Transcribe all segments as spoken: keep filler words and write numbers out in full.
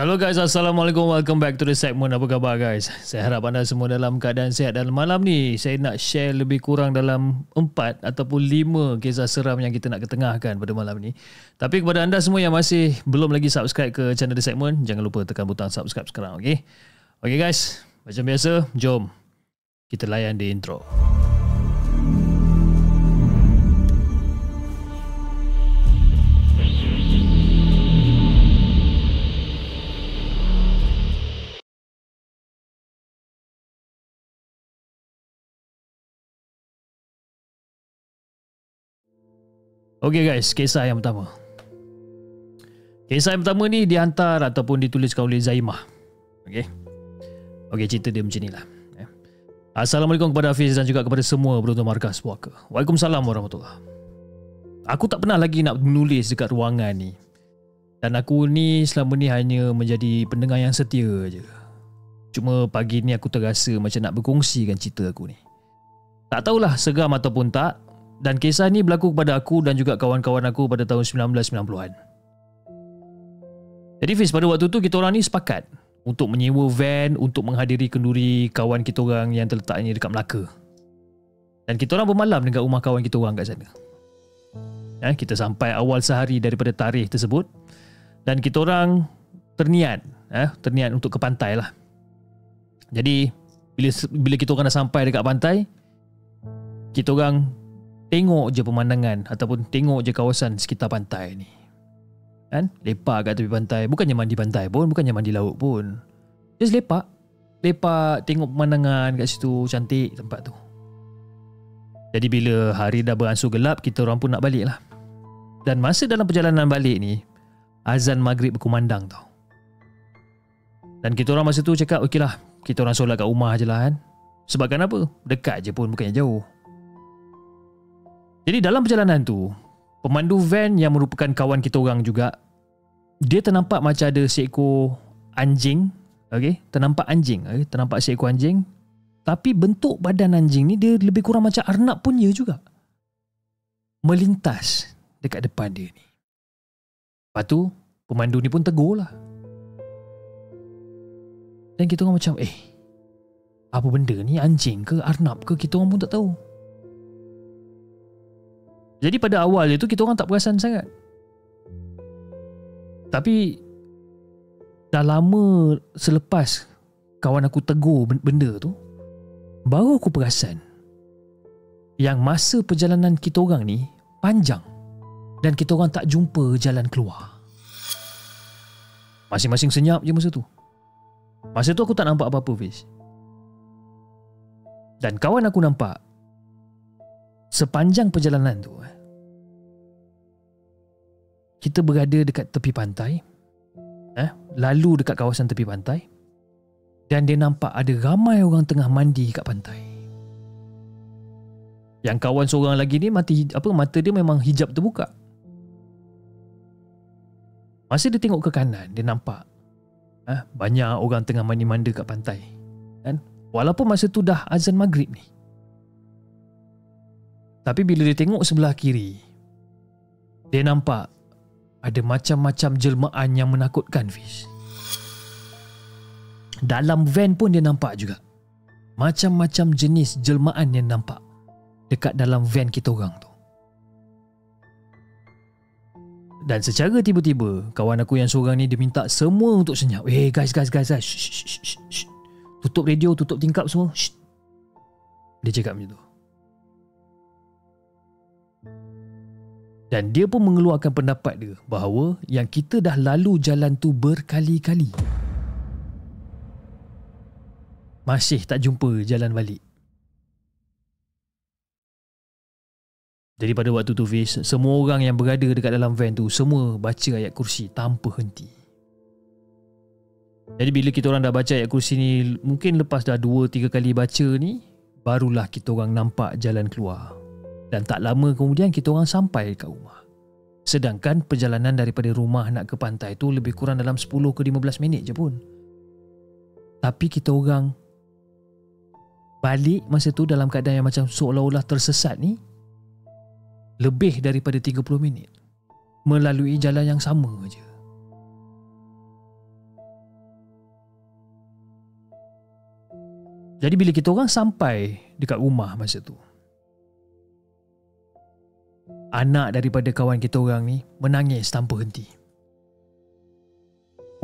Hello guys, Assalamualaikum. Welcome back to The Segment. Apa khabar guys? Saya harap anda semua dalam keadaan sihat. Dan malam ni saya nak share lebih kurang dalam empat ataupun lima kisah seram yang kita nak ketengahkan pada malam ni. Tapi kepada anda semua yang masih belum lagi subscribe ke channel The Segment, jangan lupa tekan butang subscribe sekarang, okay? Okay guys, macam biasa, jom kita layan di intro. Okey guys, kisah yang pertama. Kisah yang pertama ni dihantar ataupun dituliskan oleh Zaimah. Okey. Okey, cerita dia macam inilah. Assalamualaikum kepada Hafiz dan juga kepada semua penonton Markas Puaka. Waalaikumsalam warahmatullahi. Aku tak pernah lagi nak menulis dekat ruangan ni. Dan aku ni selama ni hanya menjadi pendengar yang setia je. Cuma pagi ni aku terasa macam nak berkongsikan cerita aku ni. Tak tahulah seram ataupun tak. Dan kisah ni berlaku kepada aku dan juga kawan-kawan aku pada tahun sembilan belas sembilan puluhan. Jadi Fiz, pada waktu tu kita orang ni sepakat untuk menyewa van untuk menghadiri kenduri kawan kita orang yang terletaknya dekat Melaka. Dan kita orang bermalam dekat rumah kawan kita orang kat sana. Eh, kita sampai awal sehari daripada tarikh tersebut dan kita orang terniat, eh, terniat untuk ke pantai lah. Jadi bila bila kita orang dah sampai dekat pantai, kita orang tengok je pemandangan ataupun tengok je kawasan sekitar pantai ni. Kan? Lepak kat tepi pantai. Bukannya mandi pantai pun, bukannya mandi laut pun. Just lepak. Lepak, tengok pemandangan kat situ. Cantik tempat tu. Jadi bila hari dah beransur gelap, kita orang pun nak balik lah. Dan masa dalam perjalanan balik ni, azan maghrib berkumandang tau. Dan kita orang masa tu cakap, okey lah, kita orang solat kat rumah je lah kan. Sebab kenapa? Dekat je pun, bukannya jauh. Jadi dalam perjalanan tu, pemandu van yang merupakan kawan kita orang juga, dia ternampak macam ada seekor anjing, okey, ternampak anjing, okay? Ternampak seekor anjing, tapi bentuk badan anjing ni dia lebih kurang macam arnab pun dia juga. Melintas dekat depan dia ni. Lepas tu, pemandu ni pun tegur lah. Dan kita orang macam, eh, apa benda ni, anjing ke, arnab ke, kita orang pun tak tahu. Jadi pada awal dia tu kita orang tak perasan sangat. Tapi dah lama selepas kawan aku tegur benda tu, baru aku perasan yang masa perjalanan kita orang ni panjang dan kita orang tak jumpa jalan keluar. Masing-masing senyap je masa tu. Masa tu aku tak nampak apa-apa, Fiz. Dan kawan aku nampak sepanjang perjalanan tu, kita berada dekat tepi pantai, eh, lalu dekat kawasan tepi pantai, dan dia nampak ada ramai orang tengah mandi kat pantai. Yang kawan seorang lagi ni mati, apa, mata dia memang hijab terbuka. Masa dia tengok ke kanan, dia nampak, eh, banyak orang tengah mandi-mandi kat pantai. Kan? Walaupun masa tu dah azan maghrib ni. Tapi bila dia tengok sebelah kiri, dia nampak ada macam-macam jelmaan yang menakutkan, Fiz. Dalam van pun dia nampak juga macam-macam jenis jelmaan yang nampak dekat dalam van kita orang tu. Dan secara tiba-tiba, kawan aku yang seorang ni dia minta semua untuk senyap. Eh hey, guys, guys, guys, guys. Shh, shh, shh, shh. Tutup radio, tutup tingkap semua. Shh. Dia cakap macam tu. Dan dia pun mengeluarkan pendapat dia bahawa yang kita dah lalu jalan tu berkali-kali, masih tak jumpa jalan balik. Jadi pada waktu tu, Fiz, semua orang yang berada dekat dalam van tu semua baca ayat kursi tanpa henti. Jadi bila kita orang dah baca ayat kursi ni, mungkin lepas dah dua tiga kali baca ni, barulah kita orang nampak jalan keluar. Dan tak lama kemudian kita orang sampai kat rumah. Sedangkan perjalanan daripada rumah nak ke pantai tu lebih kurang dalam sepuluh ke lima belas minit je pun. Tapi kita orang balik masa tu dalam keadaan yang macam seolah-olah tersesat ni lebih daripada tiga puluh minit melalui jalan yang sama je. Jadi bila kita orang sampai dekat rumah masa tu, anak daripada kawan kita orang ni menangis tanpa henti.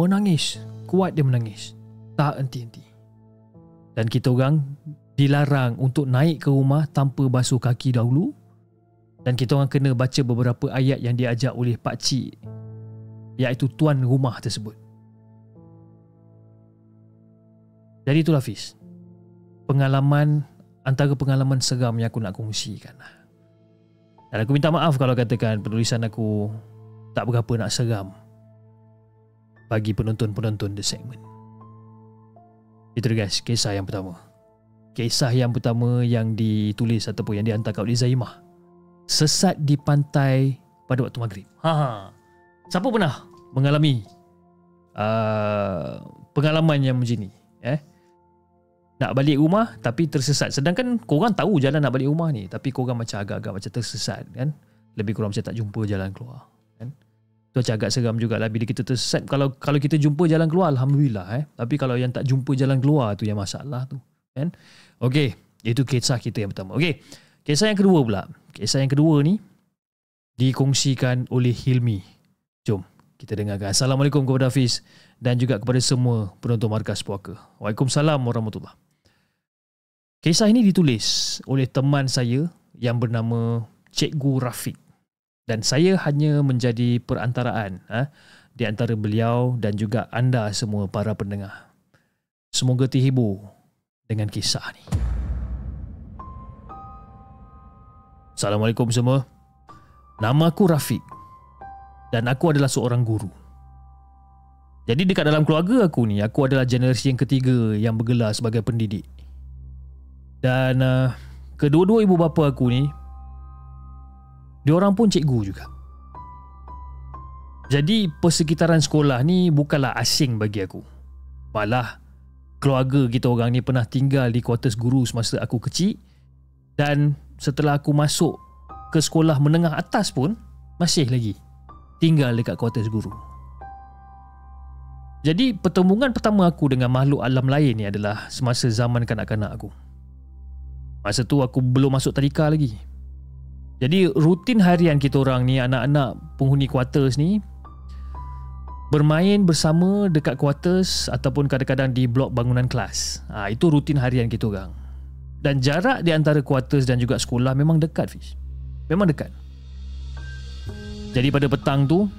Menangis, kuat dia menangis, tak henti-henti. Dan kita orang dilarang untuk naik ke rumah tanpa basuh kaki dahulu. Dan kita orang kena baca beberapa ayat yang diajar oleh pakcik, iaitu tuan rumah tersebut. Jadi itulah Hafiz, pengalaman, antara pengalaman seram yang aku nak kongsikan. Dan aku minta maaf kalau katakan penulisan aku tak berapa nak seram bagi penonton-penonton The Segment. Itu guys, kisah yang pertama. Kisah yang pertama yang ditulis ataupun yang dihantar oleh Zaimah, sesat di pantai pada waktu maghrib. Ha. Siapa pernah mengalami uh, pengalaman yang macam ni? Eh? Nak balik rumah tapi tersesat. Sedangkan korang tahu jalan nak balik rumah ni, tapi korang macam agak-agak macam tersesat kan. Lebih kurang macam tak jumpa jalan keluar kan. Tu macam agak seram jugalah bila kita tersesat. Kalau kalau kita jumpa jalan keluar, alhamdulillah eh. Tapi kalau yang tak jumpa jalan keluar tu yang masalah tu kan. Okey, itu kisah kita yang pertama. Okey, kisah yang kedua pula. Kisah yang kedua ni dikongsikan oleh Hilmi. Jom kita dengarkan. Assalamualaikum kepada Hafiz dan juga kepada semua penonton Markas Puaka. Waalaikumsalam warahmatullahi. Kisah ini ditulis oleh teman saya yang bernama Cikgu Rafiq dan saya hanya menjadi perantaraan ha, di antara beliau dan juga anda semua para pendengar. Semoga terhibur dengan kisah ni. Assalamualaikum semua. Nama aku Rafiq dan aku adalah seorang guru. Jadi dekat dalam keluarga aku ni, aku adalah generasi yang ketiga yang bergelar sebagai pendidik. Dan uh, kedua-dua ibu bapa aku ni, diorang pun cikgu juga. Jadi persekitaran sekolah ni bukanlah asing bagi aku. Malah keluarga kita orang ni pernah tinggal di kuartus guru semasa aku kecil. Dan setelah aku masuk ke sekolah menengah atas pun masih lagi tinggal dekat kuartus guru. Jadi pertemuan pertama aku dengan makhluk alam lain ni adalah semasa zaman kanak-kanak aku. Masa tu aku belum masuk tadika lagi. Jadi rutin harian kita orang ni, anak-anak penghuni kuarters ni, bermain bersama dekat kuarters ataupun kadang-kadang di blok bangunan kelas. Ha, itu rutin harian kita orang. Dan jarak di antara kuarters dan juga sekolah memang dekat Fish. Memang dekat. Jadi pada petang tu,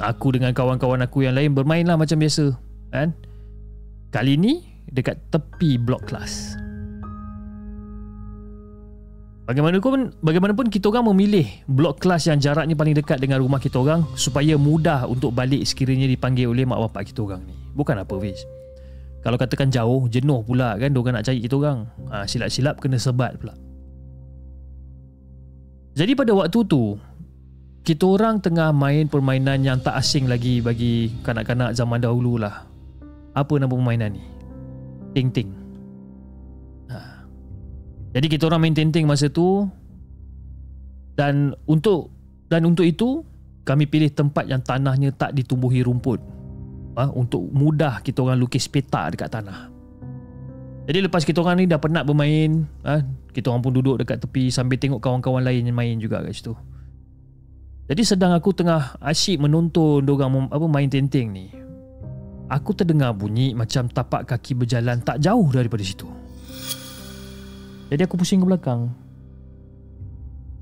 aku dengan kawan-kawan aku yang lain bermainlah macam biasa kan? Kali ni dekat tepi blok kelas. Bagaimanapun, bagaimanapun kita orang memilih blok kelas yang jaraknya paling dekat dengan rumah kita orang supaya mudah untuk balik sekiranya dipanggil oleh mak bapak kita orang ni. Bukan apa Fiz, kalau katakan jauh, jenuh pula kan diorang nak cari kita orang. Ha, silap-silap kena sebat pula. Jadi pada waktu tu, kita orang tengah main permainan yang tak asing lagi bagi kanak-kanak zaman dahulu lah. Apa nama permainan ni? Ting-ting. Jadi kita orang main tenting masa tu. Dan untuk dan untuk itu kami pilih tempat yang tanahnya tak ditumbuhi rumput. Ha, untuk mudah kita orang lukis peta dekat tanah. Jadi lepas kita orang ni dah penat bermain, ha, kita orang pun duduk dekat tepi sambil tengok kawan-kawan lain yang main juga kat situ. Jadi sedang aku tengah asyik menonton dorang apa main tenting ni, aku terdengar bunyi macam tapak kaki berjalan tak jauh daripada situ. Jadi aku pusing ke belakang.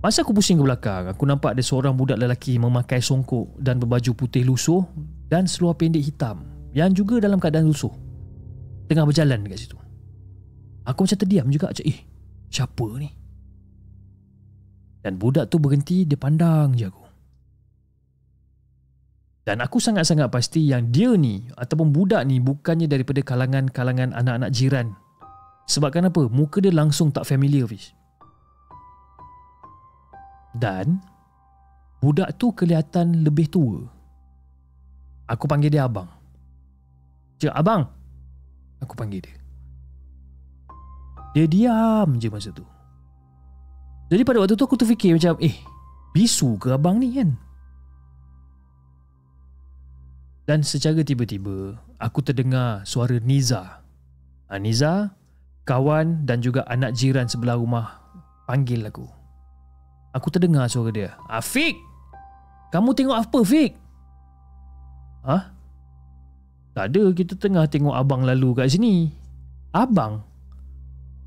Masa aku pusing ke belakang, aku nampak ada seorang budak lelaki memakai songkok dan berbaju putih lusuh dan seluar pendek hitam yang juga dalam keadaan lusuh, tengah berjalan dekat situ. Aku macam terdiam juga, macam eh, siapa ni? Dan budak tu berhenti, dia pandang je aku. Dan aku sangat-sangat pasti yang dia ni ataupun budak ni bukannya daripada kalangan-kalangan anak-anak jiran. Sebab kenapa? Muka dia langsung tak familiar Fish. Dan budak tu kelihatan lebih tua. Aku panggil dia abang. Cik, abang. Aku panggil dia. Dia diam je masa tu. Jadi pada waktu tu aku terfikir macam eh, bisu ke abang ni kan? Dan secara tiba-tiba aku terdengar suara Niza. Aniza, Kawan dan juga anak jiran sebelah rumah panggil aku. Aku terdengar suara dia. Afiq! Kamu tengok apa, Fiq? Hah? Tak ada, kita tengah tengok abang lalu kat sini. Abang?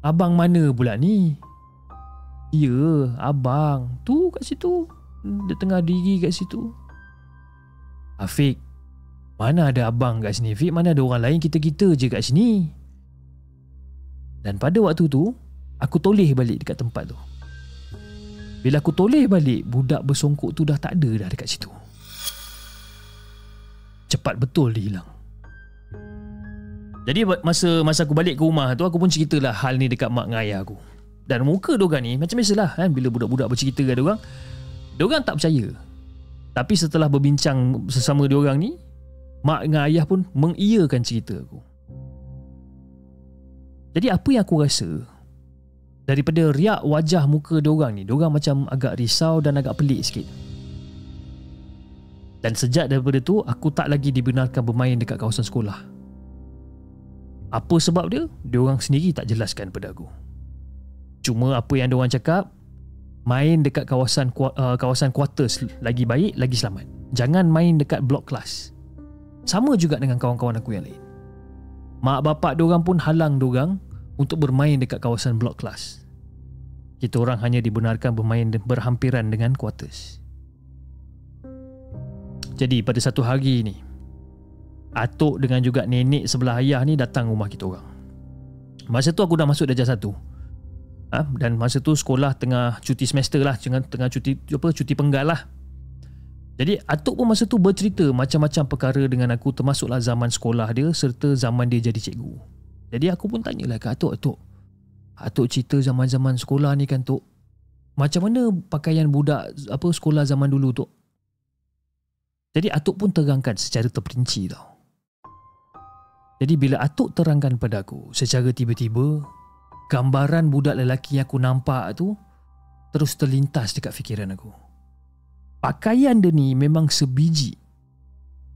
Abang mana pula ni? Ya, abang. Tu kat situ. Dia tengah diri kat situ. Afiq, mana ada abang kat sini, Fiq? Mana ada orang lain, kita-kita je kat sini. Dan pada waktu tu, aku toleh balik dekat tempat tu. Bila aku toleh balik, budak bersongkok tu dah tak ada dah dekat situ. Cepat betul dia hilang. Jadi masa masa aku balik ke rumah tu, aku pun ceritalah hal ni dekat mak dengan ayah aku. Dan muka diorang ni macam biasalah kan, bila budak-budak bercerita kat diorang, diorang tak percaya. Tapi setelah berbincang sesama diorang ni, mak dengan ayah pun mengiyakan cerita aku. Jadi apa yang aku rasa, daripada riak wajah muka diorang ni, diorang macam agak risau dan agak pelik sikit. Dan sejak daripada tu, aku tak lagi dibenarkan bermain dekat kawasan sekolah. Apa sebab dia, diorang sendiri tak jelaskan pada aku. Cuma apa yang diorang cakap, main dekat kawasan uh, kawasan quarters lagi baik, lagi selamat. Jangan main dekat blok kelas. Sama juga dengan kawan-kawan aku yang lain. Mak bapak diorang pun halang diorang untuk bermain dekat kawasan blok kelas. Kita orang hanya dibenarkan bermain berhampiran dengan quarters. Jadi pada satu hari ni, atuk dengan juga nenek sebelah ayah ni datang rumah kita orang. Masa tu aku dah masuk darjah satu. Ha? Dan masa tu sekolah tengah cuti semester lah, tengah cuti apa cuti penggal lah. Jadi atuk pun masa tu bercerita macam-macam perkara dengan aku, termasuklah zaman sekolah dia serta zaman dia jadi cikgu. Jadi aku pun tanyalah ke atuk, atuk. Atuk cerita zaman-zaman sekolah ni kan, tok. Macam mana pakaian budak apa sekolah zaman dulu, tok? Jadi atuk pun terangkan secara terperinci tau. Jadi bila atuk terangkan pada aku, secara tiba-tiba gambaran budak lelaki yang aku nampak tu terus terlintas dekat fikiran aku. Pakaian dia ni memang sebiji.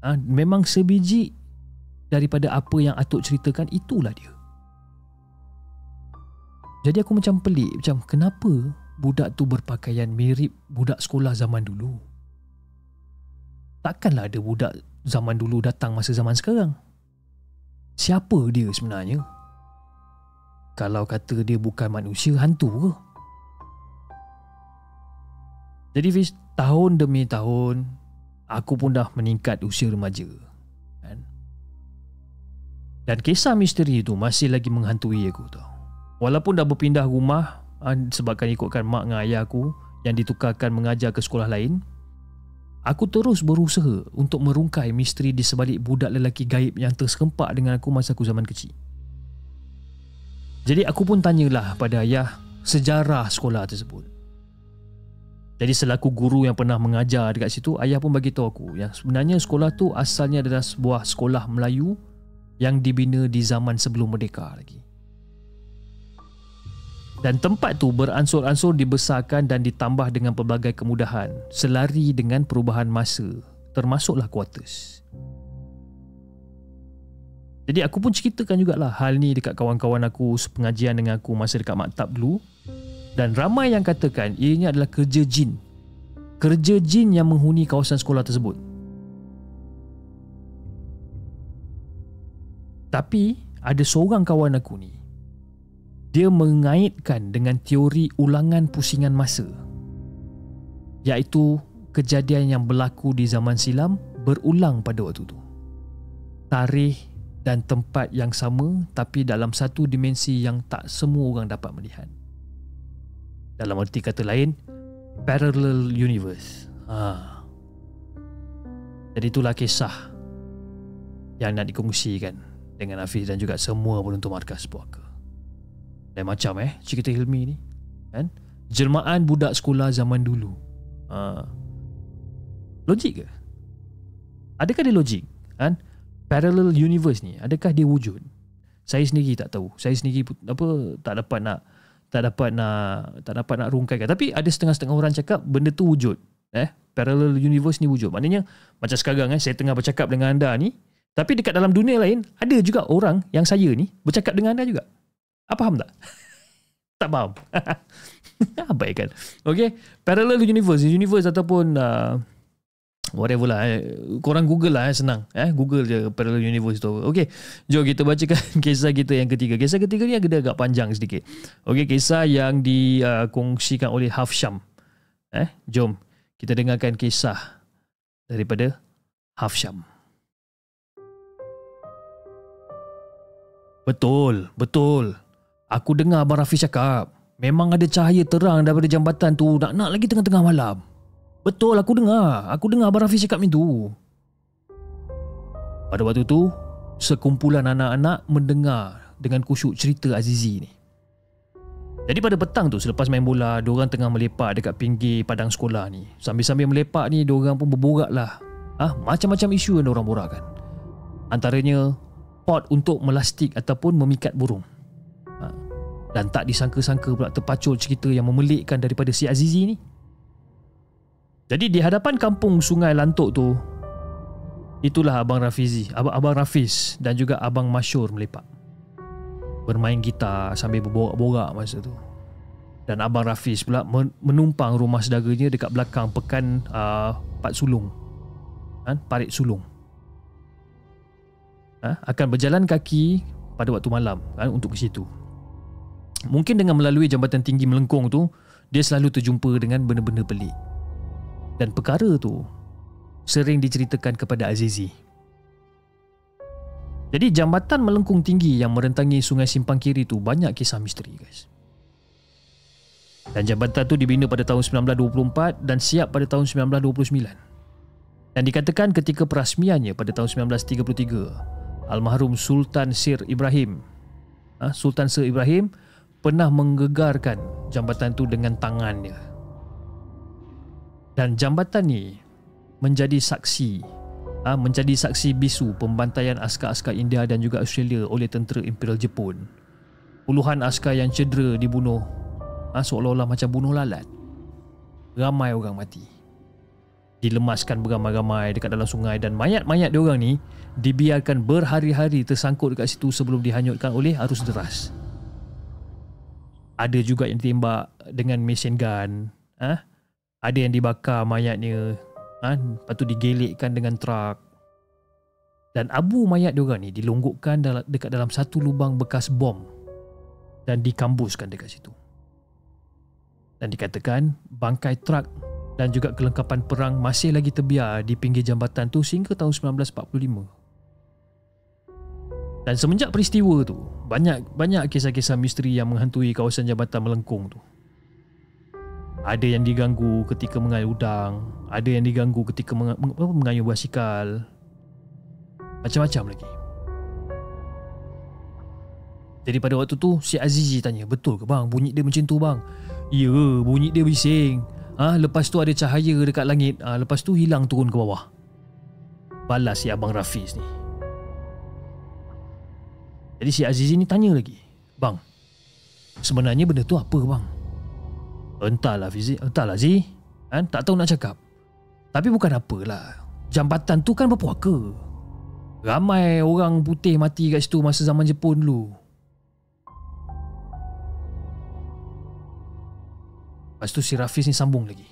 Ha, memang sebiji daripada apa yang atuk ceritakan, itulah dia. Jadi aku macam pelik, macam kenapa budak tu berpakaian mirip budak sekolah zaman dulu? Takkanlah ada budak zaman dulu datang masa zaman sekarang. Siapa dia sebenarnya? Kalau kata dia bukan manusia, hantu ke? Jadi Fiz, tahun demi tahun, aku pun dah meningkat usia remaja. Dan kisah misteri itu masih lagi menghantui aku tau. Walaupun dah berpindah rumah, sebabkan ikutkan mak dengan ayah aku yang ditukarkan mengajar ke sekolah lain, aku terus berusaha untuk merungkai misteri di sebalik budak lelaki gaib yang terserempak dengan aku masa aku zaman kecil. Jadi aku pun tanyalah pada ayah sejarah sekolah tersebut. Jadi selaku guru yang pernah mengajar dekat situ, ayah pun bagi tahu aku yang sebenarnya sekolah tu asalnya adalah sebuah sekolah Melayu yang dibina di zaman sebelum merdeka lagi. Dan tempat tu beransur-ansur dibesarkan dan ditambah dengan pelbagai kemudahan selari dengan perubahan masa, termasuklah quarters. Jadi aku pun ceritakan jugalah hal ni dekat kawan-kawan aku sepengajian dengan aku masa dekat maktab dulu. Dan ramai yang katakan ianya adalah kerja jin. Kerja jin yang menghuni kawasan sekolah tersebut. Tapi ada seorang kawan aku ni, dia mengaitkan dengan teori ulangan pusingan masa, iaitu kejadian yang berlaku di zaman silam berulang pada waktu itu. Tarikh dan tempat yang sama, tapi dalam satu dimensi yang tak semua orang dapat melihat. Dalam erti kata lain, parallel universe. Ha. Jadi itulah kisah yang nak dikongsikan dengan Hafiz dan juga semua penonton Markas Puaka. Lain macam eh cerita Hilmi ni kan, jelmaan budak sekolah zaman dulu. Ha. Logik ke? Adakah dia logik kan? Parallel universe ni, adakah dia wujud? Saya sendiri tak tahu. Saya sendiri apa tak dapat nak tak dapat nak tak dapat nak rungkaikan. Tapi ada setengah-setengah orang cakap benda tu wujud. Eh, parallel universe ni wujud. Maknanya macam sekarang eh saya tengah bercakap dengan anda ni, tapi dekat dalam dunia lain ada juga orang yang saya ni bercakap dengan anda juga. Ah, paham tak? Tak paham. Abaikan. Okay. Parallel universe. Universe ataupun uh, whatever lah. Eh. Korang Google lah. Eh. Senang. Eh. Google je parallel universe tu. Okay. Jom kita bacakan kisah kita yang ketiga. Kisah ketiga ni agak, agak panjang sedikit. Okay. Kisah yang dikongsikan oleh Hafsyam. Eh. Jom. Kita dengarkan kisah daripada Hafsyam. Betul. Betul. Aku dengar Abang Rafis cakap, memang ada cahaya terang daripada jambatan tu, nak-nak lagi tengah-tengah malam. Betul, aku dengar. Aku dengar Abang Rafis cakap macam tu. Pada waktu tu, sekumpulan anak-anak mendengar dengan kusyuk cerita Azizi ni. Jadi pada petang tu, selepas main bola, diorang tengah melepak dekat pinggir padang sekolah ni. Sambil-sambil melepak ni, diorang pun berborak lah. Ah, macam-macam isu yang diorang borakkan. Antaranya, pot untuk melastik ataupun memikat burung. Dan tak disangka-sangka pula terpacul cerita yang memelikkan daripada si Azizi ni. Jadi di hadapan kampung Sungai Lontok tu, itulah Abang Rafizi, Abang, Abang Rafis dan juga Abang Mashyur melepak. Bermain gitar sambil berborak-borak masa tu. Dan Abang Rafis pula menumpang rumah saudaranya dekat belakang pekan uh, Parit Sulong. Ha? Parit Sulong. Ha? Akan berjalan kaki pada waktu malam kan, untuk ke situ. Mungkin dengan melalui jambatan tinggi melengkung tu, dia selalu terjumpa dengan benda-benda pelik. Dan perkara tu sering diceritakan kepada Azizi. Jadi jambatan melengkung tinggi yang merentangi Sungai Simpang Kiri tu banyak kisah misteri, guys. Dan jambatan tu dibina pada tahun sembilan belas dua puluh empat dan siap pada tahun sembilan belas dua puluh sembilan. Dan dikatakan ketika perasmiannya pada tahun sembilan belas tiga puluh tiga, almarhum Sultan Sir Ibrahim, ha, Sultan Sir Ibrahim pernah menggegarkan jambatan tu dengan tangannya. Dan jambatan ni menjadi saksi, ha, menjadi saksi bisu pembantaian askar-askar India dan juga Australia oleh tentera Imperial Jepun. Puluhan askar yang cedera dibunuh, ha, seolah-olah macam bunuh lalat. Ramai orang mati. Dilemaskan beramai-ramai dekat dalam sungai dan mayat-mayat diorang ni dibiarkan berhari-hari tersangkut dekat situ sebelum dihanyutkan oleh arus deras. Ada juga yang ditembak dengan mesin gun. Ha? Ada yang dibakar mayatnya. Ha? Lepas tu digelekkan dengan trak. Dan abu mayat diorang ni dilonggokkan dekat dalam satu lubang bekas bom. Dan dikambuskan dekat situ. Dan dikatakan bangkai trak dan juga kelengkapan perang masih lagi terbiar di pinggir jambatan tu sehingga tahun sembilan belas empat puluh lima. Dan semenjak peristiwa tu, banyak-banyak kisah-kisah misteri yang menghantui kawasan jambatan melengkung tu. Ada yang diganggu ketika mengayuh udang, ada yang diganggu ketika meng- mengayuh basikal. Macam-macam lagi. Jadi pada waktu tu, si Azizi tanya, "Betul ke bang, bunyi dia macam tu bang?" "Ya, bunyi dia bising. Ah, ha, lepas tu ada cahaya dekat langit, ah ha, lepas tu hilang turun ke bawah." Balas si Abang Rafis ni. Jadi si Azizi ni tanya lagi, "Bang, sebenarnya benda tu apa bang?" "Entahlah Fizi, entahlah Aziz, kan? Tak tahu nak cakap. Tapi bukan apalah, jambatan tu kan berpuaka. Ramai orang putih mati kat situ masa zaman Jepun dulu." Lepas tu si Rafiz ni sambung lagi,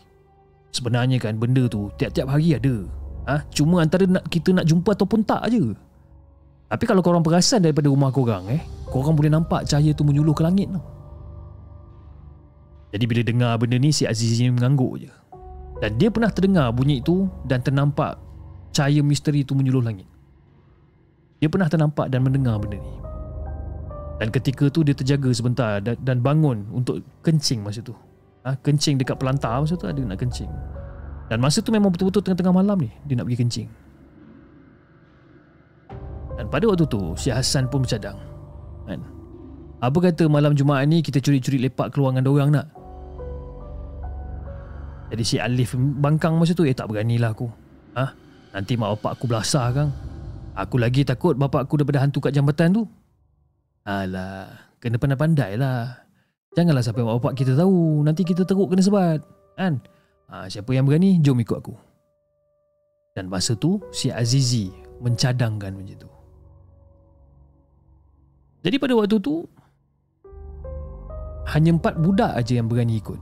"Sebenarnya kan benda tu tiap-tiap hari ada, ha? Cuma antara nak kita nak jumpa ataupun tak je. Tapi kalau korang perasan daripada rumah korang, eh, korang boleh nampak cahaya tu menyuluh ke langit tau." Jadi bila dengar benda ni, si Azizi ni mengangguk je. Dan dia pernah terdengar bunyi tu dan ternampak cahaya misteri tu menyuluh langit. Dia pernah ternampak dan mendengar benda ni. Dan ketika tu dia terjaga sebentar dan, dan bangun untuk kencing masa tu. Ha, kencing dekat pelantar masa tu, ada nak kencing. Dan masa tu memang betul-betul tengah-tengah malam ni dia nak pergi kencing. Dan pada waktu tu, si Hasan pun bercadang, kan? "Apa kata malam Jumaat ni kita curi-curi lepak keluar dengan diorang nak?" Jadi si Alif bangkang masa tu, "Eh, tak beranilah aku. Ha? Nanti mak bapak aku belasah kang. Aku lagi takut bapak aku daripada hantu kat jambatan tu." "Alah, kena pandai-pandai lah. Janganlah sampai mak bapak kita tahu. Nanti kita teruk kena sebat, kan? Ha, siapa yang berani, jom ikut aku." Dan masa tu, si Azizi mencadangkan macam tu. Jadi pada waktu tu Hanya empat budak aja yang berani ikut.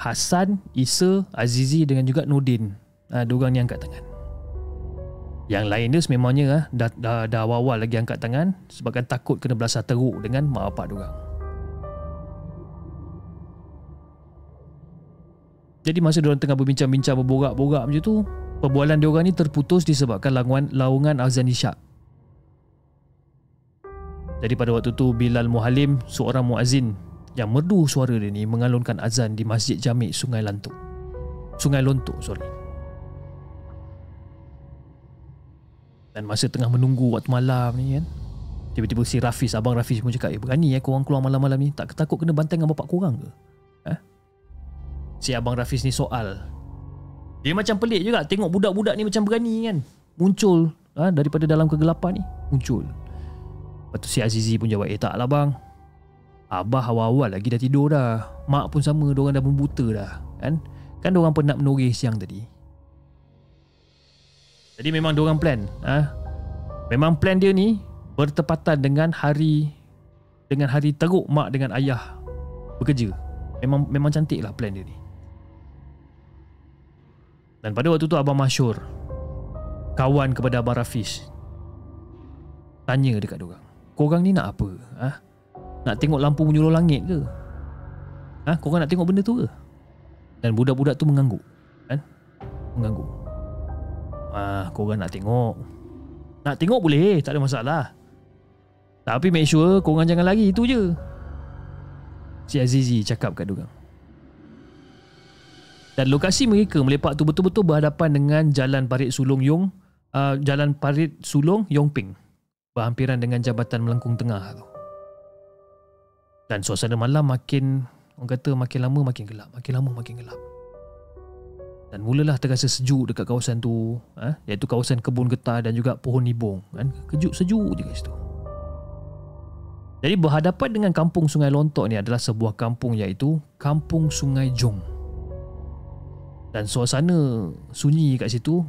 Hasan, Isa, Azizi dengan juga Nudin. Ha, diorang ni angkat tangan. Yang lain dia sememangnya ha, dah, dah, dah awal-awal lagi angkat tangan sebabkan takut kena belasah teruk dengan mak bapak diorang. Jadi masa diorang tengah berbincang-bincang, berborak-borak macam tu, perbualan diorang ni terputus disebabkan laungan, laungan azan isyak. Jadi pada waktu tu Bilal Muhalim, seorang muazin yang merdu suara dia ni, mengalunkan azan di Masjid Jamik Sungai Lontok. Sungai Lontok, sorry. Dan masa tengah menunggu waktu malam ni kan, tiba-tiba si Rafis, Abang Rafis pun cakap, eh berani eh korang keluar malam-malam ni, tak takut kena banteng dengan bapak korang ke? Ha? Si Abang Rafis ni soal. Dia macam pelik juga, tengok budak-budak ni macam berani kan, muncul ha, daripada dalam kegelapan ni, muncul. Lepas tu si Azizi pun jawab, eh tak lah bang, Abah awal-awal lagi dah tidur dah. Mak pun sama, diorang dah membuta dah kan. Kan diorang penat menoreh siang tadi. Jadi memang diorang plan ha? Memang plan dia ni bertepatan dengan hari Dengan hari teruk mak dengan ayah bekerja. Memang memang cantik lah plan dia ni. Dan pada waktu tu Abang Mashyur, kawan kepada Abang Rafis, tanya dekat diorang, korang ni nak apa? Ha? Nak tengok lampu menyuruh langit ke? Ha? Korang nak tengok benda tu ke? Dan budak-budak tu mengangguk kan? Mengangguk. Ah, korang nak tengok, nak tengok boleh, tak ada masalah, tapi make sure korang jangan lari. Itu je si Azizi cakap kat dorang. Dan lokasi mereka melepak tu betul-betul berhadapan dengan Jalan Parit Sulong Yong uh, Jalan Parit Sulong Yong Peng, berhampiran dengan Jabatan Melengkung Tengah tu. Dan suasana malam makin, orang kata makin lama makin gelap, makin lama makin gelap. Dan mulalah terasa sejuk dekat kawasan tu ha? Iaitu kawasan kebun getah dan juga pohon nibung kan? Kejuk sejuk je kat situ. Jadi berhadapan dengan Kampung Sungai Lontok ni adalah sebuah kampung iaitu Kampung Sungai Jong. Dan suasana sunyi kat situ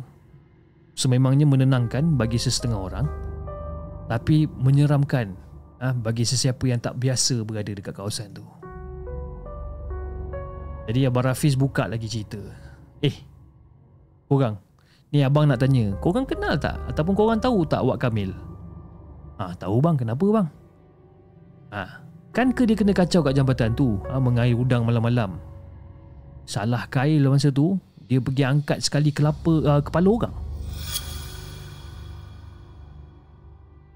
sememangnya menenangkan bagi sesetengah orang, tapi menyeramkan ha? Bagi sesiapa yang tak biasa berada dekat kawasan tu. Jadi Abang Rafis buka lagi cerita, eh korang ni abang nak tanya, korang kenal tak ataupun korang tahu tak Wak Kamil? Ha, tahu bang. Kenapa bang? Ha, kan ke dia kena kacau kat jambatan tu ha, mengair udang malam-malam. Salah kail masa tu dia pergi angkat sekali kelapa uh, kepala orang.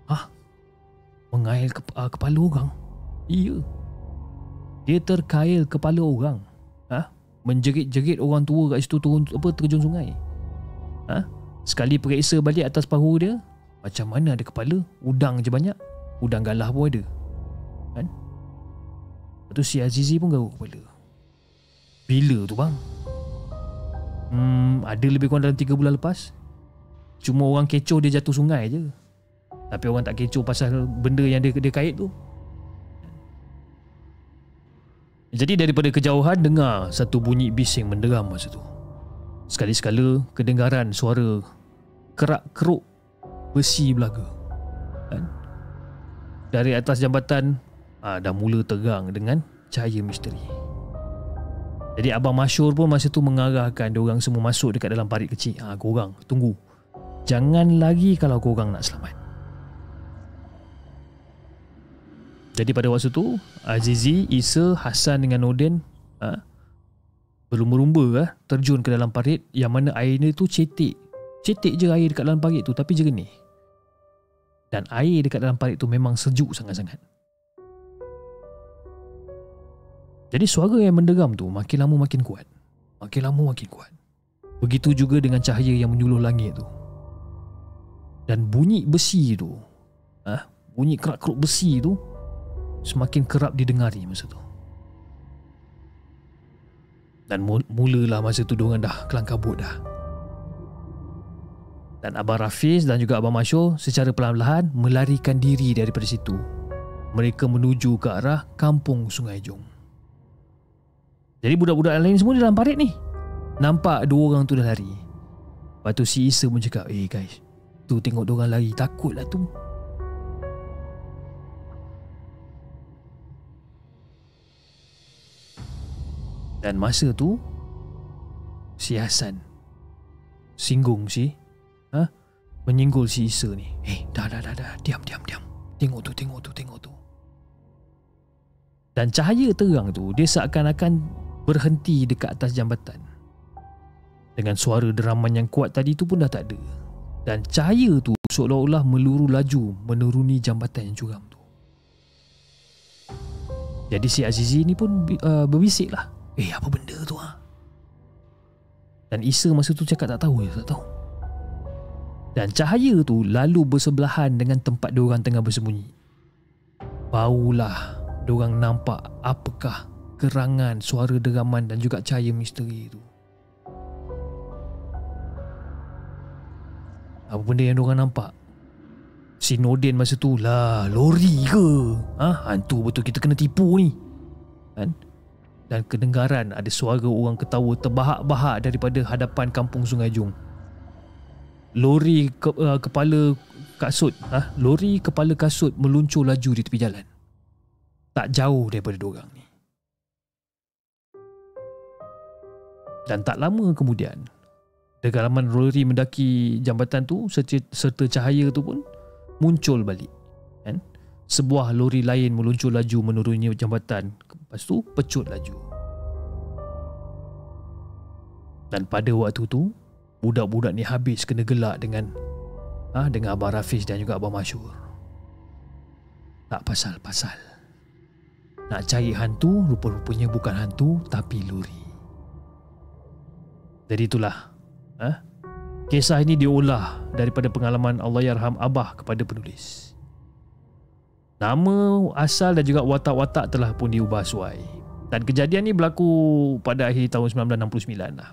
Ha, mengail ke, uh, kepala orang? Iya, dia terkail kepala orang. Ha, menjerit-jerit orang tua kat situ, turun apa terjun sungai. Ha? Sekali periksa balik atas paru dia, macam mana ada kepala? Udang je banyak. Udang galah pun ada. Kan? Lepas tu si Azizi pun garuk kepala. Bila tu bang? Hmm, ada lebih kurang dalam tiga bulan lepas. Cuma orang kecoh dia jatuh sungai je. Tapi orang tak kecoh pasal benda yang dia, dia kait tu. Jadi daripada kejauhan dengar satu bunyi bising menderam masa tu. Sekali-sekala kedengaran suara kerak-keruk besi belaga. Dan dari atas jambatan ha, dah mula terang dengan cahaya misteri. Jadi Abang Mashyur pun masa tu mengarahkan diorang semua masuk dekat dalam parit kecil. Ha, korang tunggu, jangan lari kalau korang nak selamat. Jadi pada waktu tu Azizi, Isa, Hasan dengan Nordin ha, berlumba-lumba ha, terjun ke dalam parit yang mana airnya tu cetek. Cetek je air dekat dalam parit tu, tapi jernih. Dan air dekat dalam parit tu memang sejuk sangat-sangat. Jadi suara yang menderam tu makin lama makin kuat. Makin lama makin kuat. Begitu juga dengan cahaya yang menyuluh langit tu. Dan bunyi besi tu ha, bunyi kerak-keruk besi tu semakin kerap didengari masa tu. Dan mulalah masa tu diorang dah kelang kabut dah. Dan Abang Rafis dan juga Abang Mashyur secara perlahan-lahan melarikan diri daripada situ. Mereka menuju ke arah Kampung Sungai Jong. Jadi budak-budak lain semua dalam parit ni nampak dua orang tu dah lari. Lepas tu si Isa pun cakap, eh guys, tu tengok diorang lari, takutlah tu. Dan masa tu si Hasan singgung si ha? Menyinggul si Isa ni. Eh, dah dah dah dah, diam diam diam. Tengok tu, tengok tu, tengok tu. Dan cahaya terang tu, dia seakan-akan berhenti dekat atas jambatan. Dengan suara deraman yang kuat tadi tu pun dah tak ada. Dan cahaya tu seolah-olah meluru laju menuruni jambatan yang curam tu. Jadi si Azizi ni pun uh, berbisik lah. Eh, apa benda tu ha? Dan Isa masa tu cakap tak tahu, tak tahu. Dan cahaya tu lalu bersebelahan dengan tempat diorang tengah bersembunyi. Barulah diorang nampak apakah kerangan suara deraman dan juga cahaya misteri itu. Apa benda yang diorang nampak? Si Nordin masa tu lah, lori ke? Ha? Hantu betul, kita kena tipu ni kan? Dan kedengaran ada suara orang ketawa terbahak-bahak daripada hadapan Kampung Sungai Jong. Lori ke, uh, kepala kasut ha? Lori kepala kasut meluncur laju di tepi jalan, tak jauh daripada dorang ni. Dan tak lama kemudian, degalaman lori mendaki jambatan tu serta, serta cahaya tu pun muncul balik kan? Sebuah lori lain meluncur laju menuruni jambatan. Lepas tu pecut laju. Dan pada waktu tu budak-budak ni habis kena gelak dengan ha, dengan Abang Rafis dan juga Abang Mashyur. Tak pasal-pasal. Nak cari hantu, rupa-rupanya bukan hantu tapi lori. Jadi itulah ha? Kisah ini diolah daripada pengalaman Allahyarham Abah kepada penulis. Nama asal dan juga watak-watak telah pun diubah suai. Dan kejadian ini berlaku pada akhir tahun seribu sembilan ratus enam puluh sembilan lah.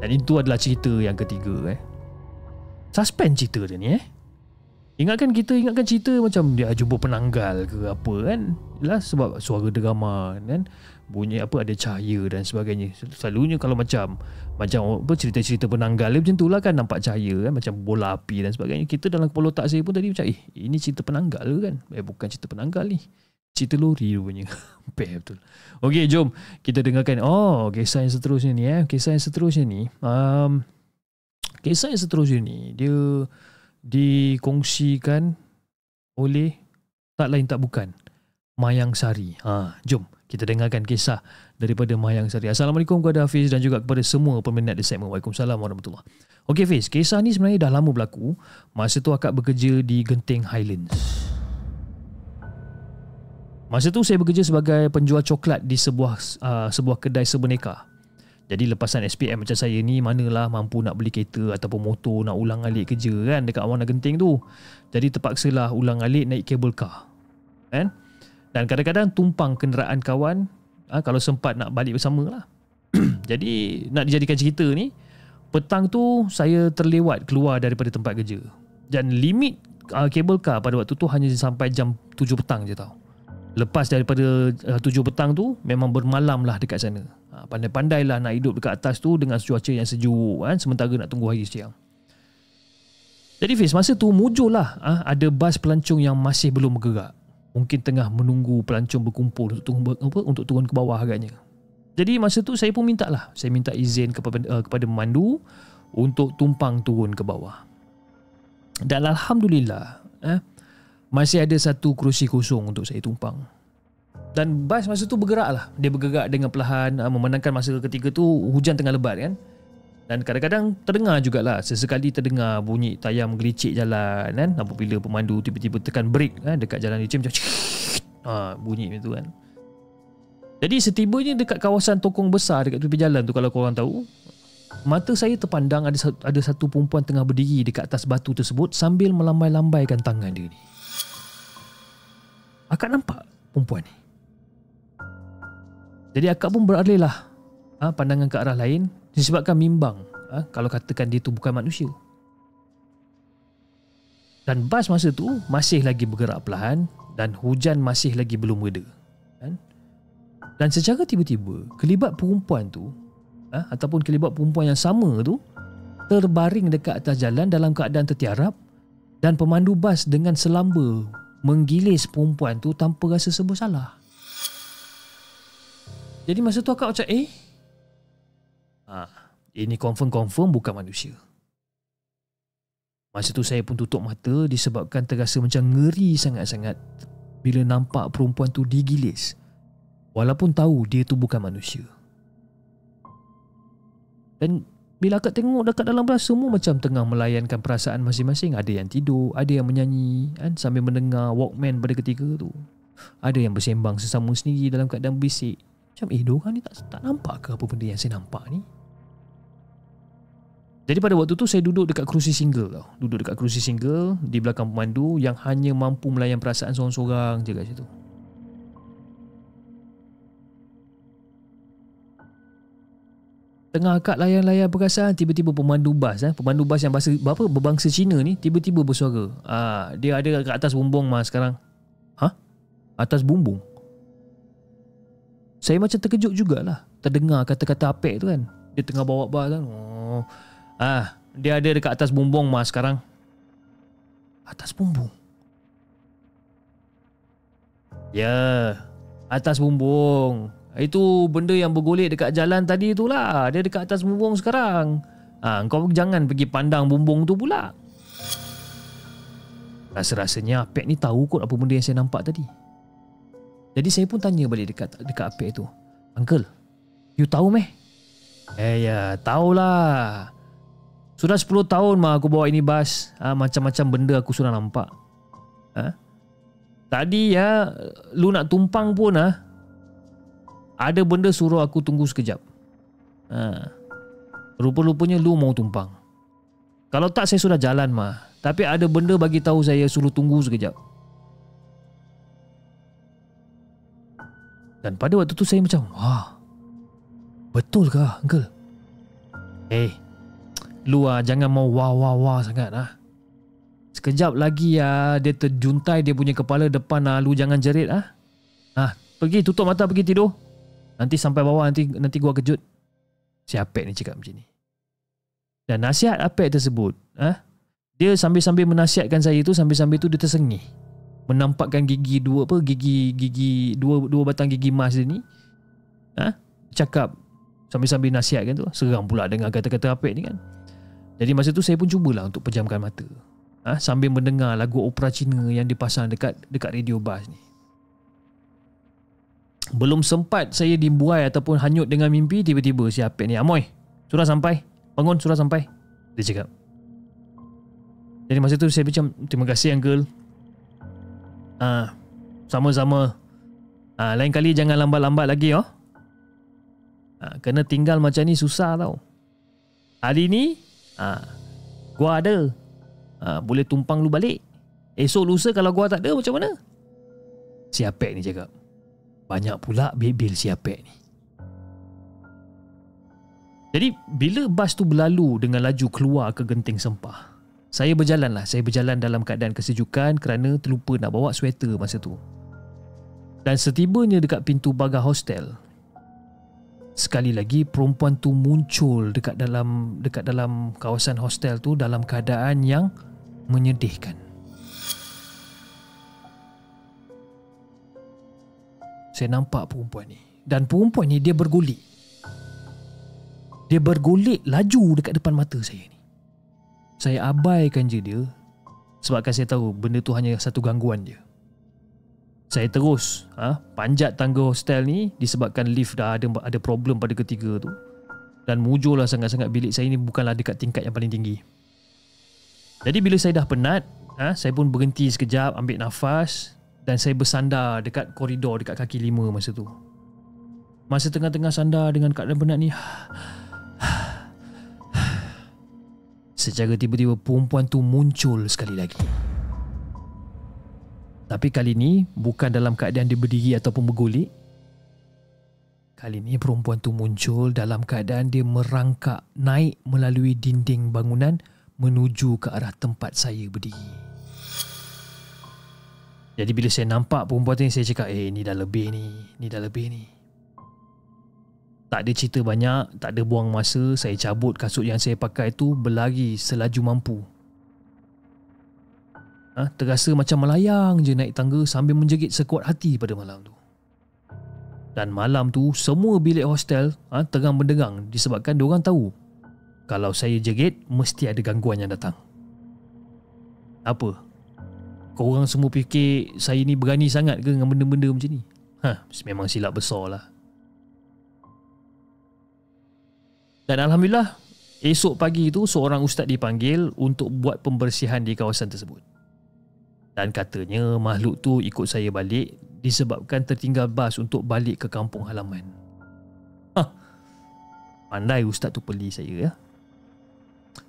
Dan itu adalah cerita yang ketiga eh. Suspend cerita dia ni eh. Ingatkan kita, ingatkan cerita macam dia jumpa penanggal ke apa kan. Yelah, sebab suara deraman kan, bunyi apa, ada cahaya dan sebagainya. Selalunya kalau macam macam apa, cerita-cerita penanggal dia macam tu lah kan, nampak cahaya kan, macam bola api dan sebagainya. Kita dalam kepala otak saya pun tadi macam, eh ini cerita penanggal ke kan. Eh, bukan cerita penanggal ni, cerita lori rupanya. Betul. Okey, jom kita dengarkan oh kisah yang seterusnya ni eh. Kisah yang seterusnya ni um, Kisah yang seterusnya ni dia dikongsikan oleh tak lain tak bukan Mayang Sari. Ha, jom kita dengarkan kisah daripada Mayang Sari. Assalamualaikum kepada Hafiz dan juga kepada semua peminat The Segment. Waalaikumsalam warahmatullahi. Okey Hafiz, kisah ni sebenarnya dah lama berlaku. Masa tu akak bekerja di Genting Highlands. Masa tu saya bekerja sebagai penjual coklat di sebuah uh, sebuah kedai sebeneka. Jadi lepasan S P M macam saya ni, manalah mampu nak beli kereta ataupun motor nak ulang-alik kerja kan dekat Awana Genting tu. Jadi terpaksalah ulang-alik naik kabel car. Kan? Dan kadang-kadang tumpang kenderaan kawan ha, kalau sempat nak balik bersama lah. Jadi nak dijadikan cerita ni, petang tu saya terlewat keluar daripada tempat kerja. Dan limit uh, kabel car pada waktu tu hanya sampai jam tujuh petang je tau. Lepas daripada uh, tujuh petang tu memang bermalam lah dekat sana. Pandai-pandailah nak hidup dekat atas tu dengan cuaca yang sejuk kan, sementara nak tunggu hari siang. Jadi Fiz, masa tu mujurlah ha, ada bas pelancong yang masih belum bergerak. Mungkin tengah menunggu pelancong berkumpul untuk turun, apa, untuk turun ke bawah agaknya. Jadi masa tu saya pun minta lah, saya minta izin kepada, uh, kepada pemandu untuk tumpang turun ke bawah. Dan Alhamdulillah eh, masih ada satu kerusi kosong untuk saya tumpang. Dan bas masa tu bergerak lah. Dia bergerak dengan perlahan, memandangkan masa ketiga tu hujan tengah lebat kan. Dan kadang-kadang terdengar jugalah, sesekali terdengar bunyi tayar menggelicik jalan kan, apabila pemandu tiba-tiba tekan brek kan, dekat jalan licin macam ha, bunyi macam tu kan. Jadi setibanya dekat kawasan tokong besar dekat tepi jalan tu, kalau korang tahu, mata saya terpandang ada satu, ada satu perempuan tengah berdiri dekat atas batu tersebut sambil melambai-lambaikan tangan dia ni. Akak nampak perempuan ni? Jadi akak pun beralihlah ha, pandangan ke arah lain disebabkan bimbang ha, kalau katakan dia tu bukan manusia. Dan bas masa tu masih lagi bergerak perlahan dan hujan masih lagi belum reda. Dan secara tiba-tiba kelibat perempuan tu ha, ataupun kelibat perempuan yang sama tu terbaring dekat atas jalan dalam keadaan tertiarap, dan pemandu bas dengan selamba menggilis perempuan tu tanpa rasa serba salah. Jadi masa tu akak macam eh ha, ini confirm-confirm bukan manusia. Masa tu saya pun tutup mata disebabkan terasa macam ngeri sangat-sangat bila nampak perempuan tu digilis walaupun tahu dia tu bukan manusia. Dan bila akak tengok dekat dalam belas, semua macam tengah melayankan perasaan masing-masing. Ada yang tidur, ada yang menyanyi kan, sambil mendengar Walkman pada ketika tu. Ada yang bersembang sesama sendiri dalam keadaan bisik. Macam eh, diorang ni tak, tak nampak ke apa benda yang saya nampak ni? Jadi pada waktu tu saya duduk dekat kerusi single tau. Duduk dekat kerusi single di belakang pemandu yang hanya mampu melayan perasaan seorang-seorang je kat situ. Tengah akak layan-layan perasaan, tiba-tiba pemandu bas eh, pemandu bas yang bahasa, apa, berbangsa Cina ni tiba-tiba bersuara. Ah, dia ada kat atas bumbung mas sekarang. Hah? Atas bumbung? Saya macam terkejut jugalah terdengar kata-kata apek tu kan. Dia tengah bawa bas kan. Oh. Ah, dia ada dekat atas bumbung mas sekarang. Atas bumbung? Ya, yeah, atas bumbung. Itu benda yang bergolek dekat jalan tadi tu lah. Dia dekat atas bumbung sekarang. Ah, kau jangan pergi pandang bumbung tu pula. Rasa-rasanya apek ni tahu kot apa benda yang saya nampak tadi. Jadi saya pun tanya balik dekat dekat apek tu. Uncle, you tahu meh? Eh ya, tahulah. Sudah sepuluh tahun mah aku bawa ini bas. Ha, macam-macam benda aku sudah nampak. Ha? Tadi ya, lu nak tumpang pun ah, ha, ada benda suruh aku tunggu sekejap. Ha. Rupa-rupanya lu mau tumpang. Kalau tak saya sudah jalan mah. Tapi ada benda bagi tahu saya suruh tunggu sekejap. Dan pada waktu tu saya macam, wah, betulkah uncle? Eh, hey, lu ah, jangan mau wah-wah-wah sangat ah. Sekejap lagi ah, dia terjuntai dia punya kepala depan ah, lu jangan jerit ah. Ah, pergi tutup mata, pergi tidur. Nanti sampai bawah, nanti nanti gua kejut. Si Apek ni cakap macam ni. Dan nasihat Apek tersebut ah, dia sambil-sambil menasihatkan saya tu, sambil-sambil tu dia tersengih. Menampakkan gigi dua apa, gigi gigi dua dua batang gigi emas dia ni. Ah, cakap sambil-sambil nasihatkan tu. Seram pula dengar kata-kata Apek ni kan. Jadi masa tu saya pun cubalah untuk pejamkan mata. Ha? Sambil mendengar lagu opera Cina yang dipasang dekat dekat radio bas ni. Belum sempat saya dibuai ataupun hanyut dengan mimpi, tiba-tiba si Apek ni, Amoy, surah sampai. Bangun, surah sampai. Dia cakap. Jadi masa tu saya macam, terima kasih uncle. Ah, sama-sama. Ah, lain kali jangan lambat-lambat lagi oh. Ah, kena tinggal macam ni susah tau. Hari ni ha, gua ada ha, boleh tumpang lu balik. Esok lusa kalau gua tak ada macam mana? Si Apek ni cakap. Banyak pula bebel si Apek ni. Jadi bila bas tu berlalu dengan laju keluar ke Genting Sempah, saya berjalan lah Saya berjalan dalam keadaan kesejukan kerana terlupa nak bawa sweater masa tu. Dan setibanya dekat pintu pagar hostel, sekali lagi perempuan tu muncul dekat dalam dekat dalam kawasan hostel tu dalam keadaan yang menyedihkan. Saya nampak perempuan ni, dan perempuan ni dia bergolek. Dia bergolek laju dekat depan mata saya ni. Saya abaikan je dia sebabkan saya tahu benda tu hanya satu gangguan je. Saya terus ha, panjat tangga hostel ni disebabkan lift dah ada ada problem pada ketika tu. Dan mujurlah sangat-sangat bilik saya ni bukanlah dekat tingkat yang paling tinggi. Jadi bila saya dah penat, ha, saya pun berhenti sekejap, ambil nafas, dan saya bersandar dekat koridor dekat kaki lima masa tu. Masa tengah-tengah sandar dengan keadaan penat ni, secara tiba-tiba perempuan tu muncul sekali lagi. Tapi kali ni bukan dalam keadaan dia berdiri ataupun bergolek. Kali ni perempuan tu muncul dalam keadaan dia merangkak naik melalui dinding bangunan menuju ke arah tempat saya berdiri. Jadi bila saya nampak perempuan tu ni, saya cakap, eh ni dah lebih ni, ni dah lebih ni. Tak ada cerita banyak, tak ada buang masa, saya cabut kasut yang saya pakai tu, berlari selaju mampu. Ha, terasa macam melayang je naik tangga sambil menjerit sekuat hati pada malam tu. Dan malam tu semua bilik hostel ha, terang benderang disebabkan diorang tahu kalau saya jerit mesti ada gangguan yang datang. Apa? Korang semua fikir saya ni berani sangat ke dengan benda-benda macam ni? Ha, memang silap besar lah. Dan Alhamdulillah, esok pagi itu seorang ustaz dipanggil untuk buat pembersihan di kawasan tersebut. Dan katanya makhluk tu ikut saya balik disebabkan tertinggal bas untuk balik ke kampung halaman. Ha, pandai ustaz tu peli saya ya.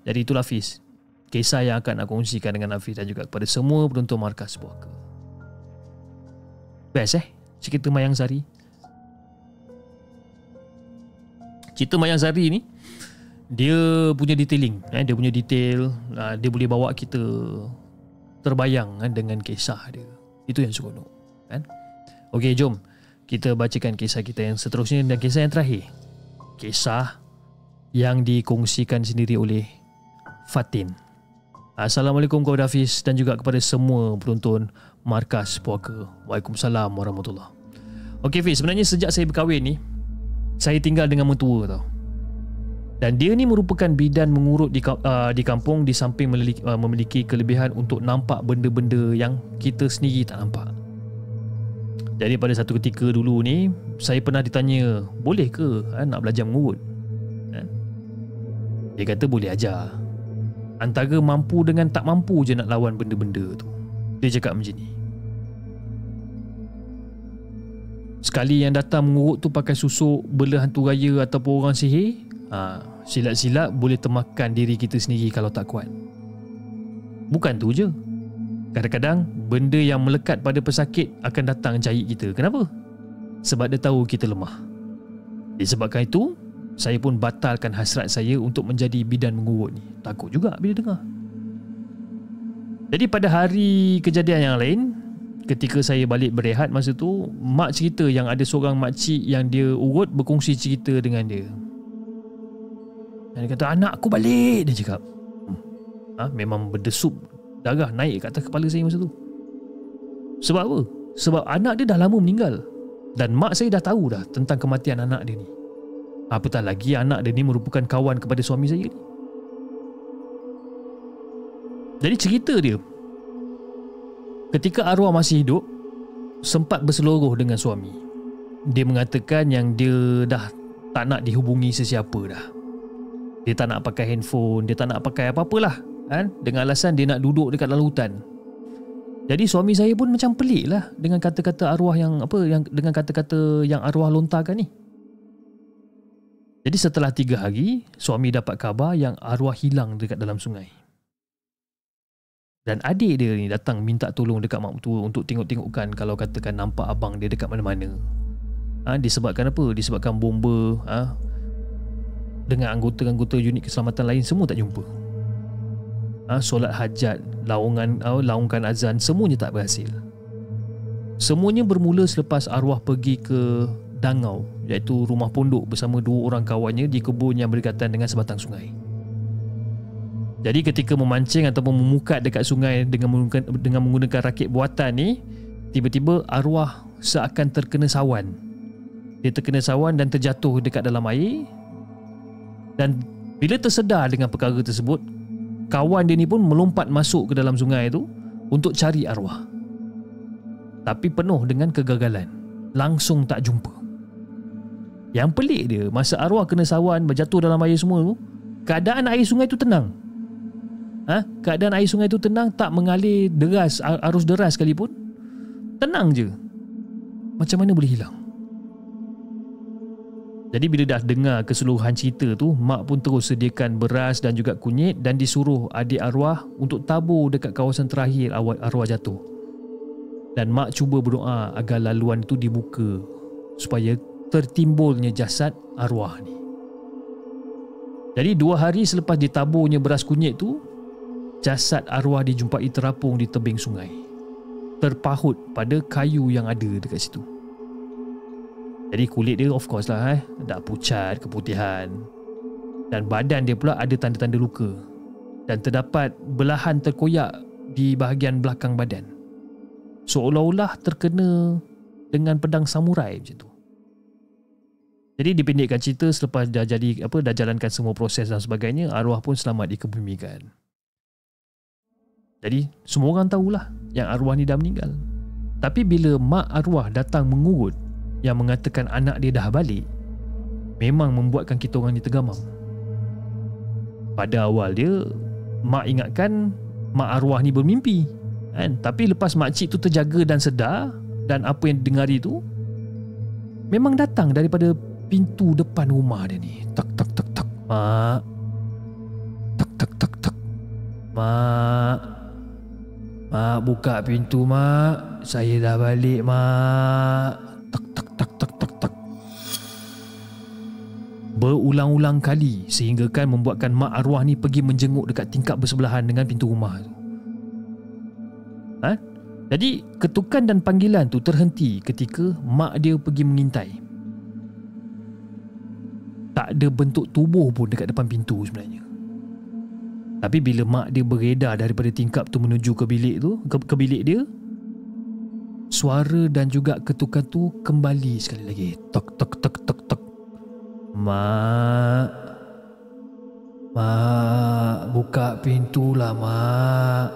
Jadi itulah Hafiz, kisah yang akan aku kongsikan dengan Hafiz dan juga kepada semua penonton Markas Puaka. Best eh cerita Mayang Sari. Cerita Mayang Sari ni dia punya detailing eh? Dia punya detail, dia boleh bawa kita terbayang eh? dengan kisah dia. Itu yang seronok kan? Okey, jom kita bacakan kisah kita yang seterusnya dan kisah yang terakhir. Kisah yang dikongsikan sendiri oleh Fatin. Assalamualaikum kepada Hafiz dan juga kepada semua penonton Markas Puaka. Waalaikumsalam warahmatullahi. Okey Fiz, sebenarnya sejak saya berkahwin ni, saya tinggal dengan mentua tau. Dan dia ni merupakan bidan mengurut di, uh, di kampung di samping memiliki, uh, memiliki kelebihan untuk nampak benda-benda yang kita sendiri tak nampak. Jadi pada satu ketika dulu ni, saya pernah ditanya, boleh ke ha, nak belajar mengurut? Ha? Dia kata boleh ajar. Antara mampu dengan tak mampu je nak lawan benda-benda tu. Dia cakap macam ni. Sekali yang datang mengurut tu pakai susuk, bela hantu raya ataupun orang sihir, ha, silap-silap boleh termakan diri kita sendiri kalau tak kuat. Bukan tu je, kadang-kadang benda yang melekat pada pesakit akan datang jahit kita. Kenapa? Sebab dia tahu kita lemah. Disebabkan itu, saya pun batalkan hasrat saya untuk menjadi bidan mengurut ni. Takut juga bila dengar. Jadi pada hari kejadian yang lain, ketika saya balik berehat masa tu, mak cerita yang ada seorang makcik yang dia urut berkongsi cerita dengan dia. Dan dia kata, anak aku balik, dia cakap. Hmm. Ha, memang berdesup darah naik kat atas kepala saya masa tu. Sebab apa? Sebab anak dia dah lama meninggal. Dan mak saya dah tahu dah tentang kematian anak dia ni. Apatah lagi anak dia ni merupakan kawan kepada suami saya ni. Jadi cerita dia, ketika arwah masih hidup, sempat berseluruh dengan suami. Dia mengatakan yang dia dah tak nak dihubungi sesiapa dah. Dia tak nak pakai handphone, dia tak nak pakai apa-apalah kan? Dengan alasan dia nak duduk dekat dalam hutan. Jadi suami saya pun macam pelik lah dengan kata-kata arwah yang apa, yang dengan kata-kata yang arwah lontarkan ni. Jadi setelah tiga hari, suami dapat khabar yang arwah hilang dekat dalam sungai. Dan adik dia ni datang minta tolong dekat mak mertua untuk tengok-tengokkan kalau katakan nampak abang dia dekat mana-mana. Ha, disebabkan apa? Disebabkan bomba ha, dengan anggota-anggota unit keselamatan lain semua tak jumpa. Ha, solat hajat, laungan, laungkan azan, semuanya tak berhasil. Semuanya bermula selepas arwah pergi ke Dangau, iaitu rumah pondok bersama dua orang kawannya di kebun yang berdekatan dengan sebatang sungai. Jadi ketika memancing ataupun memukat dekat sungai dengan menggunakan, dengan menggunakan rakit buatan ni, tiba-tiba arwah seakan terkena sawan. Dia terkena sawan dan terjatuh dekat dalam air. Dan bila tersedar dengan perkara tersebut, kawan dia ni pun melompat masuk ke dalam sungai tu untuk cari arwah. Tapi penuh dengan kegagalan. Langsung tak jumpa. Yang pelik dia, masa arwah kena sawan berjatuh dalam air semua tu, keadaan air sungai tu tenang. Ha? Keadaan air sungai tu tenang, tak mengalir deras, arus deras sekalipun. Tenang je. Macam mana boleh hilang? Jadi bila dah dengar keseluruhan cerita tu, mak pun terus sediakan beras dan juga kunyit dan disuruh adik arwah untuk tabur dekat kawasan terakhir arwah jatuh. Dan mak cuba berdoa agar laluan itu dibuka supaya tertimbulnya jasad arwah ni. Jadi dua hari selepas ditaburnya beras kunyit tu, jasad arwah dijumpai terapung di tebing sungai, terpahut pada kayu yang ada dekat situ. Jadi kulit dia of course lah eh, dah pucat, keputihan. Dan badan dia pula ada tanda-tanda luka. Dan terdapat belahan terkoyak di bahagian belakang badan, seolah-olah terkena dengan pedang samurai macam tu. Jadi dipendekkan cerita, selepas dah jadi apa, dah jalankan semua proses dan sebagainya, arwah pun selamat dikebumikan. Jadi semua orang tahulah yang arwah ni dah meninggal. Tapi bila mak arwah datang mengurut yang mengatakan anak dia dah balik, memang membuatkan kita orang ni tergamam. Pada awal dia, mak ingatkan mak arwah ni bermimpi kan? Tapi lepas makcik tu terjaga dan sedar, dan apa yang didengari tu memang datang daripada pintu depan rumah dia ni. Tak tak tak tak mak. Tak tak tak tak mak. Mak buka pintu mak. Saya dah balik mak. Tak tak tak tak tak tak. Berulang-ulang kali sehingga kan membuatkan mak arwah ni pergi menjenguk dekat tingkap bersebelahan dengan pintu rumah tu. Ha? Jadi ketukan dan panggilan tu terhenti ketika mak dia pergi mengintai. Tak ada bentuk tubuh pun dekat depan pintu sebenarnya. Tapi bila mak dia beredar daripada tingkap tu menuju ke bilik tu, ke, ke bilik dia, suara dan juga ketukan tu kembali sekali lagi. Tok tok tok tok tok. Mak. Mak, buka pintulah mak.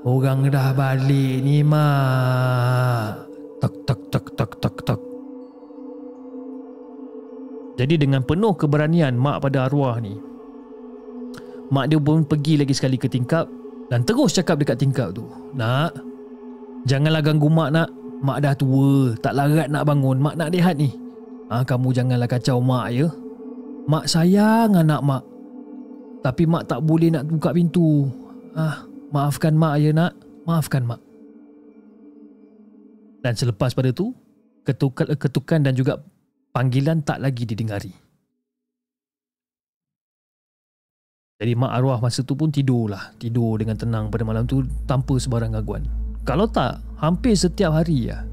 Orang dah balik ni mak. Tok tok tok tok tok tok. Jadi dengan penuh keberanian mak pada arwah ni, mak dia pun pergi lagi sekali ke tingkap dan terus cakap dekat tingkap tu, "Nak, janganlah ganggu mak nak. Mak dah tua, tak larat nak bangun. Mak nak rehat ni. Ha, kamu janganlah kacau mak ya. Mak sayang anak mak. Tapi mak tak boleh nak buka pintu. Ah, ha, maafkan mak ya nak. Maafkan mak." Dan selepas pada tu, ketukan ketukan dan juga panggilan tak lagi didengari. Jadi mak arwah masa tu pun tidurlah, tidur dengan tenang pada malam tu tanpa sebarang gangguan. Kalau tak, hampir setiap hari lah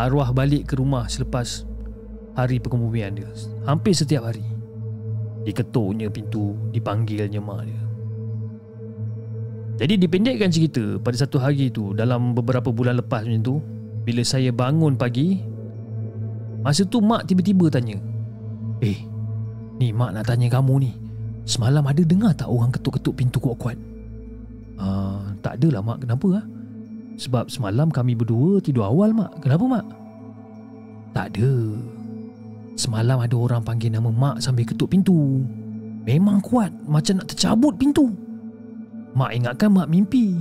arwah balik ke rumah selepas hari pengebumian dia. Hampir setiap hari diketuknya pintu, dipanggilnya mak dia. Jadi dipendekkan cerita, pada satu hari tu, dalam beberapa bulan lepas macam tu, bila saya bangun pagi, masa tu mak tiba-tiba tanya, "Eh, ni mak nak tanya kamu ni. Semalam ada dengar tak orang ketuk-ketuk pintu kuat-kuat?" "Ah, tak adalah mak, kenapa ah?" "Sebab semalam kami berdua tidur awal mak." "Kenapa mak?" "Tak ada. Semalam ada orang panggil nama mak sambil ketuk pintu. Memang kuat, macam nak tercabut pintu. Mak ingatkan mak mimpi.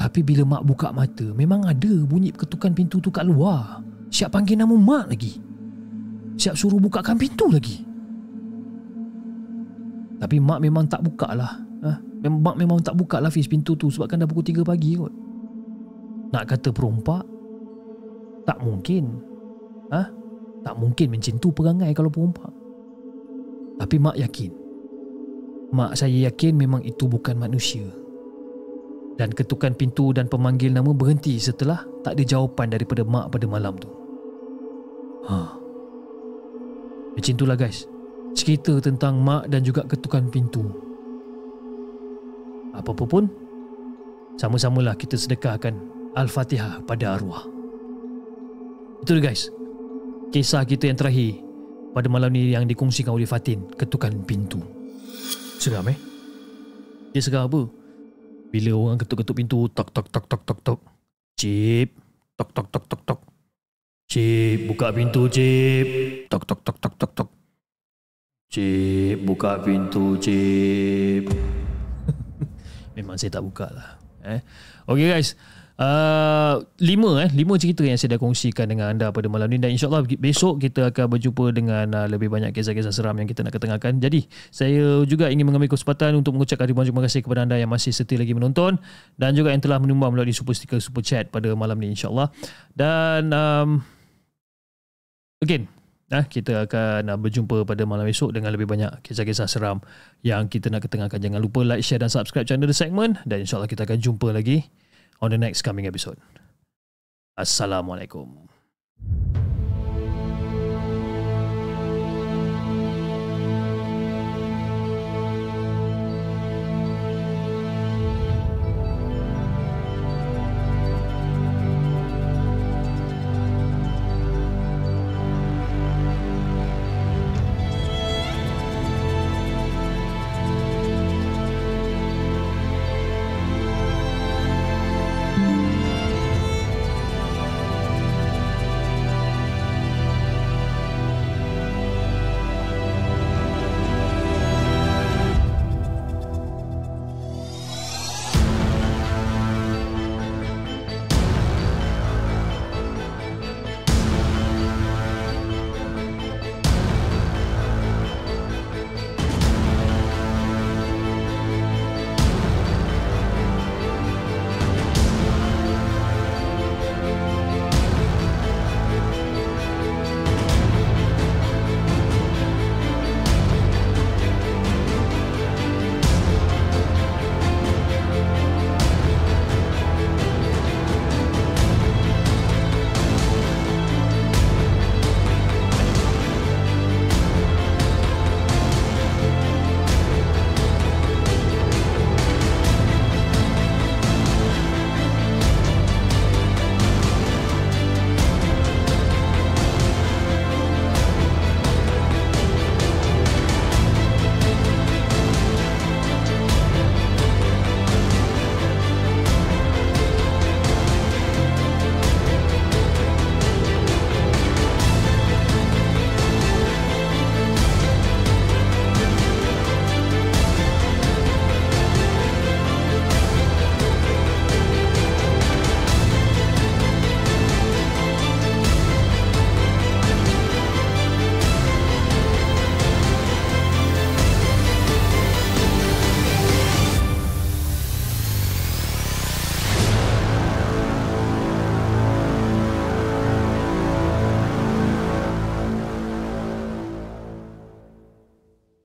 Tapi bila mak buka mata, memang ada bunyi ketukan pintu tu kat luar. Siap panggil nama mak lagi. Siap suruh bukakan pintu lagi. Tapi mak memang tak buka lah. Ha? Mak memang tak buka lah Fiz pintu tu. Sebab kan dah pukul tiga pagi kot. Nak kata perompak? Tak mungkin. Ha? Tak mungkin macam tu perangai kalau perompak. Tapi mak yakin. Mak saya yakin memang itu bukan manusia." Dan ketukan pintu dan pemanggil nama berhenti setelah tak ada jawapan daripada mak pada malam tu. Ha. Macam itulah guys, cerita tentang mak dan juga ketukan pintu. Apa-apa pun, sama-samalah kita sedekahkan Al-Fatihah pada arwah. Itu guys, kisah kita yang terakhir pada malam ni yang dikongsikan oleh Fatin, ketukan pintu. Seram eh? Dia seram apa? Bila orang ketuk-ketuk pintu, tok tok tok tok tok tok. "Cip, tok tok tok tok tok. Cip, buka pintu cip. Tok tok tok tok tok tok. Cip, buka pintu cip." Memang saya tak buka lah. Eh? Okay guys, uh, lima eh, lima cerita yang saya dah kongsikan dengan anda pada malam ni, dan insyaAllah besok kita akan berjumpa dengan uh, lebih banyak kisah-kisah seram yang kita nak ketengahkan. Jadi saya juga ingin mengambil kesempatan untuk mengucapkan ribuan terima kasih kepada anda yang masih setia lagi menonton dan juga yang telah menyumbang melalui super sticker, super chat pada malam ni insyaAllah. Dan um, again, Nah, kita akan berjumpa pada malam esok dengan lebih banyak kisah-kisah seram yang kita nak ketengahkan. Jangan lupa like, share dan subscribe channel The Segment, dan insyaAllah kita akan jumpa lagi on the next coming episode. Assalamualaikum.